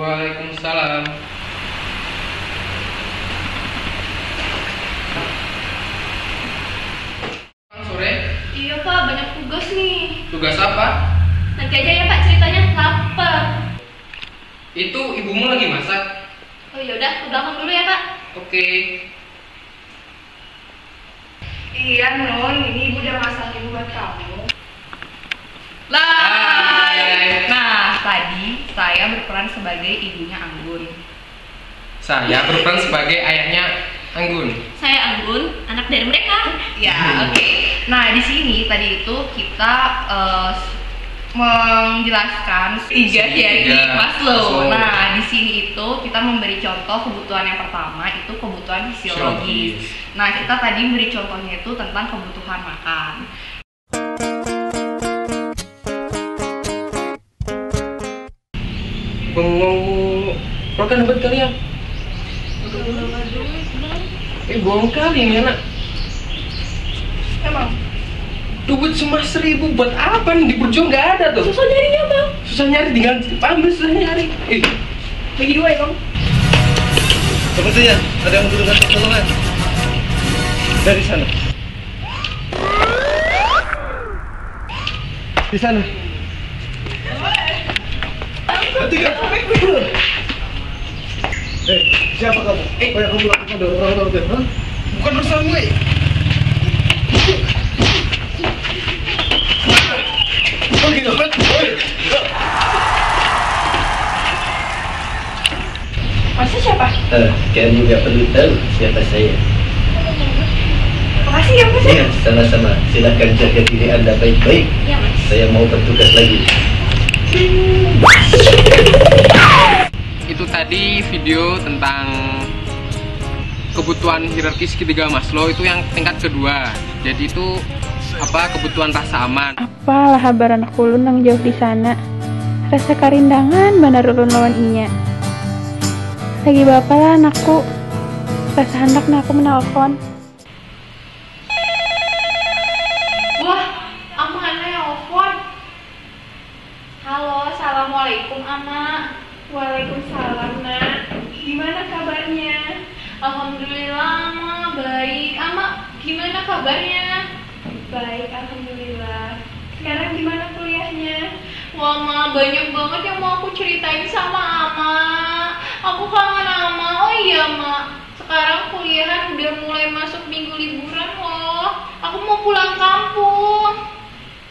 Waalaikumsalam. Bang, sore? Iya Pak, banyak tugas nih. Tugas apa? Nanti aja ya Pak, ceritanya lapar. Itu ibumu lagi masak? Oh yaudah, ke belakang dulu ya Pak. Oke. Iya Non, ini ibu udah masakin buat kamu. Hai. Nah, tadi saya berperan sebagai ibunya Anggun. Saya berperan sebagai ayahnya Anggun. Saya Anggun, anak dari mereka. Ya, oke. Nah, di sini tadi itu kita menjelaskan 3 hierarki Maslow. Nah, di sini itu kita memberi contoh kebutuhan yang pertama itu kebutuhan fisiologis. Nah, kita tadi memberi contohnya itu tentang kebutuhan makan. Bengong, makan obat kali ya? Bohong kali nih anak. Emang duit cuma 1000 buat apa nih, di Burjo nggak ada tuh. Susah nyari ya Bang? Susah nyari, tinggal ambil, susah nyari. Bagi 2 ya Bang? Sepertinya ada yang butuh pertolongan dari sana. Di sana. Siapa kamu? Kayak kamu lakukan dengan orang-orang itu, hah? Bukan bersama gue. Pergi dapat. Maksud siapa? Kamu nggak perlu tahu siapa saya. Makasih ya Mas. Iya, sama-sama. Silakan jaga diri Anda baik-baik. Iya Mas. Saya mau bertugas lagi. Itu tadi video tentang kebutuhan hierarkis ketiga Maslow, itu yang tingkat kedua. Jadi itu apa, kebutuhan rasa aman. Apalah habar anak ulun yang jauh di sana, rasa karindangan benar ulun lawan inya. Lagi bapalah anakku, rasa hendak aku menelpon. Assalamualaikum Anak. Waalaikumsalam Nak. Gimana kabarnya? Alhamdulillah Ma, baik. Anak, gimana kabarnya? Baik, Alhamdulillah. Sekarang gimana kuliahnya? Wah Ma, banyak banget yang mau aku ceritain sama Ama. Aku kangen Ama. Oh iya Ma, sekarang kuliahan udah mulai masuk minggu liburan loh. Aku mau pulang kampung.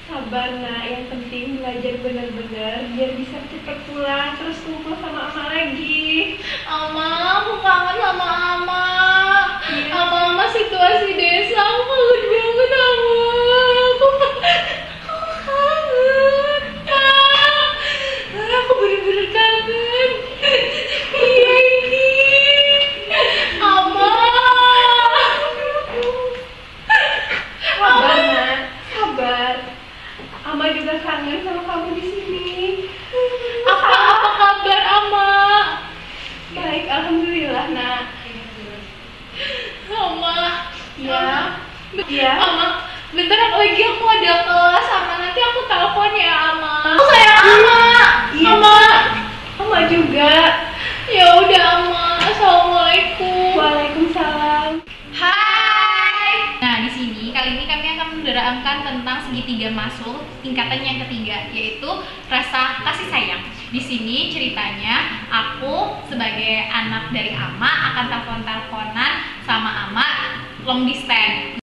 Sabar Nak, yang penting belajar benar-benar biar bisa cepat pulang terus kumpul sama Ama lagi. Ama, aku kangen sama Ama. Ama situasi desa, aku kangen banget Ama. Aku bener-bener kangen. Iya ini Ama. Sabar Nak, sabar. Ama juga kangen sama kamu di sini. Apa kabar Ama? Baik, Alhamdulillah Nak. Ama, ya, ya. Ama, bentar lagi aku ada kelas sama, nanti aku telepon ya Ama. Aku sayang Ama. Iya. Ama, Ama juga. Ya udah Ama, assalamualaikum. Waalaikumsalam. Hai. Nah di sini kali ini kami akan menerangkan tentang segitiga Maslow tingkatan yang ketiga, yaitu rasa kasih sayang. Di sini ceritanya aku sebagai anak dari Ama akan telepon-teleponan sama Ama long distance.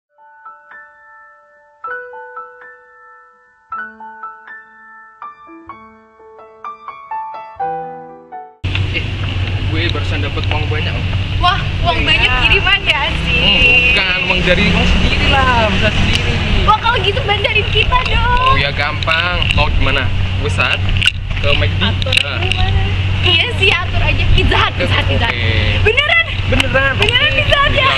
Gue barusan dapet uang banyak. Wah, uang banyak kiriman ya sih? Bukan, uang dari uang sendiri lah, bisa sendiri. Wah kalau gitu bandarin kita dong. Oh ya gampang, mau gimana? Pusat? Ke McD? Atur gimana? Iya sih, atur aja. Pizza Hut okay. Beneran Pizza Hut ya?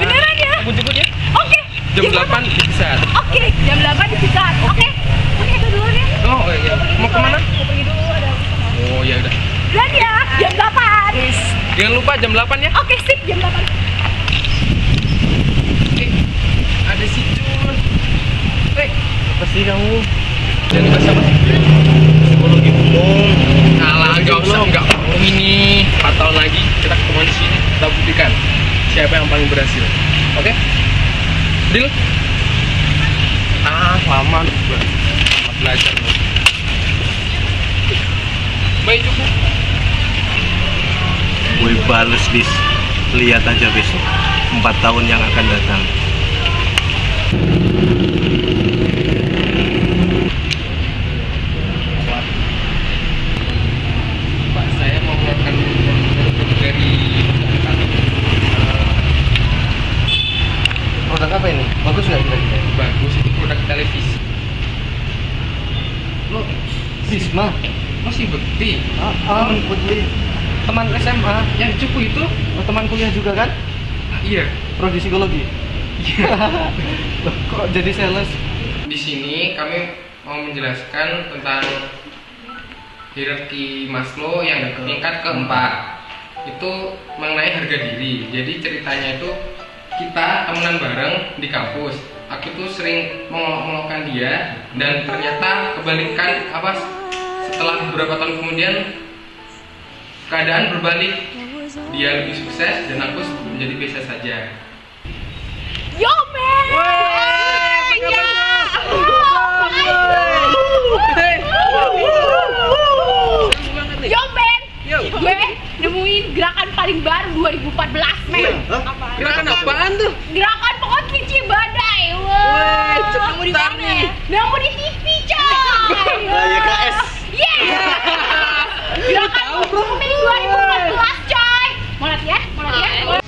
Beneran ya? Aku jemput ya? Oke. Jam 8 di Pizza Hut. Oke, jam 8 di Pizza Hut. Oke. Oke, itu dulu deh. Oh iya, mau kemana? Mau pergi dulu, ada aku sama. Oh ya udah. Beneran ya, jam 8. Yes. Jangan lupa jam 8 ya. Oke, sip, jam 8. Ada si Jun. Apa sih kamu? Jangan lupa sama psikologi belum. Kalah, gak usah, enggak. tahun ini, 4 tahun lagi kita ketemu di sini, kita buktikan siapa yang paling berhasil. Oke? Deal? Lama gue belajar nih. Baik, cukup. Gue bales bis. Lihat aja besok 4 tahun yang akan datang. Apa ini? Bagus nggak kira-kira? Bagus, itu produk televisi. Lo Sisma? Lo si Bekti? Teman kuliah, teman SMA yang cukup itu? Oh, teman kuliah juga kan? Iya. Prodi psikologi? Iya. Kok jadi sales? Di sini kami mau menjelaskan tentang hierarki Maslow yang tingkat keempat. Itu mengenai harga diri. Jadi ceritanya itu kita temenan bareng di kampus. Aku tuh sering mengolok-olokkan dia, dan ternyata kebalikan apa? Setelah beberapa tahun kemudian keadaan berbalik. Dia lebih sukses dan aku menjadi biasa saja. Yo man! Yo man! Gue nemuin gerakan paling baru 2014 men. Gerakan apaan tuh? Gerakan pokok kicih badai. Wah, kamu di mana? Kamu di TV coy. YKS. Yeah. Gerakan pokok 2014 coy. Mau latihan? Mau latihan?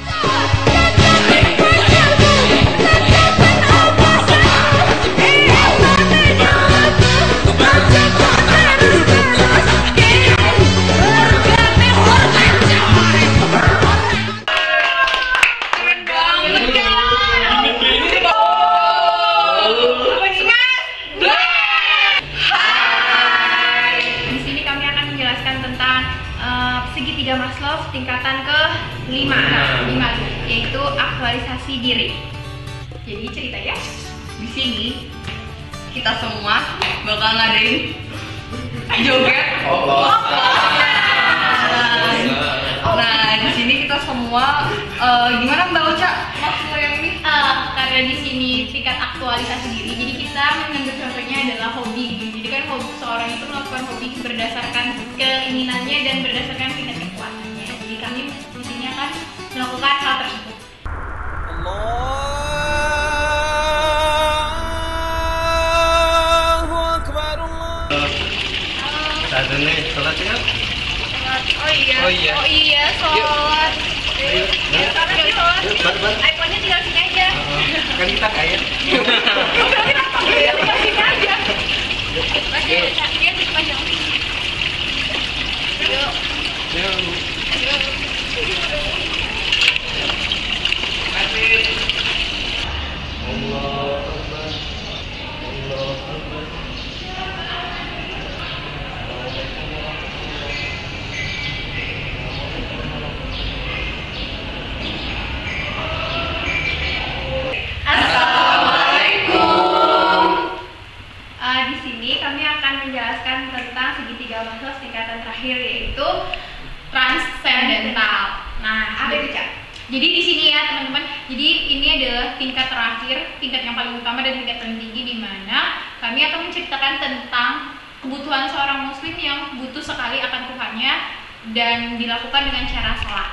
Diri. Jadi ceritanya di sini kita semua bakal ngadain joget. Nah, di sini kita semua gimana Mbak Oca? Maksud yang ini karena di sini tingkat aktualisasi diri. Jadi kita mengambil contohnya adalah hobi. Jadi kan hobi seorang itu melakukan hobi berdasarkan keinginannya dan berdasarkan tingkat kekuatannya. Jadi kami di sini akan melakukan hal tersebut. Allahu Akbar Allah. Tadene salat ya? Salat. Oh iya, salat. Ya, tapi salat. Ikonnya tinggal sini aja. Kan kita kaya. Berarti apa? Tinggal sini aja. Lagi sakitnya di panjang. Yuk. Tingkat terakhir, tingkat yang paling utama dan tingkat paling tinggi, di mana kami akan menceritakan tentang kebutuhan seorang muslim yang butuh sekali akan Tuhannya dan dilakukan dengan cara salat.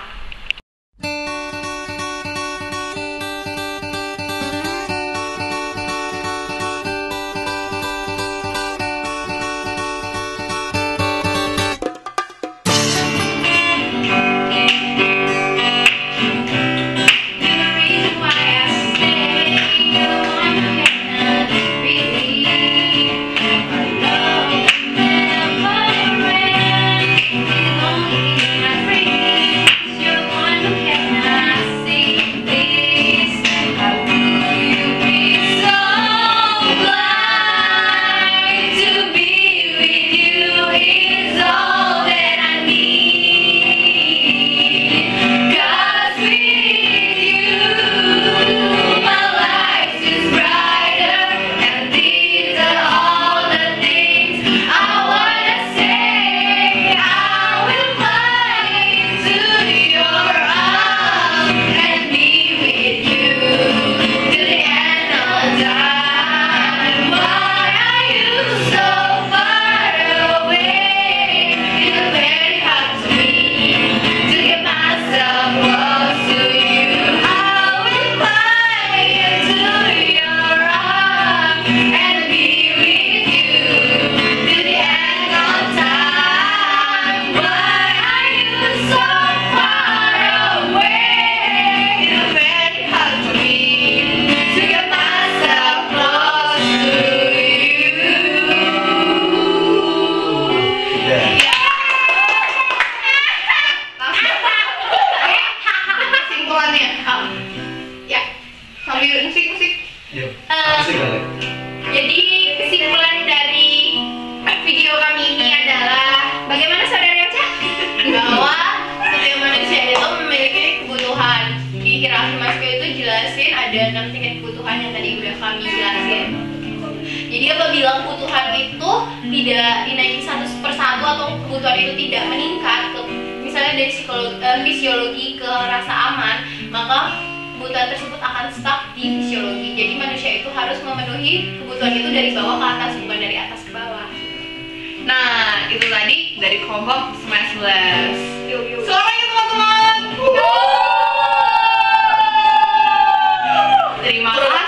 musik. Yep. Jadi kesimpulan dari video kami ini adalah bagaimana saudara Ocha? Bahwa setiap manusia itu memiliki kebutuhan. Di hierarki Maslow itu jelasin ada 6 tingkat kebutuhan yang tadi udah kami jelasin. Jadi apabila kebutuhan itu tidak dinaikin satu persatu atau kebutuhan itu tidak meningkat, misalnya dari fisiologi ke rasa aman, maka kebutuhan tersebut akan stuck di fisiologi. Jadi manusia itu harus memenuhi kebutuhan itu dari bawah ke atas, bukan dari atas ke bawah. Nah, itu tadi dari kelompok Smash Blast. Selamat teman-teman. Terima kasih.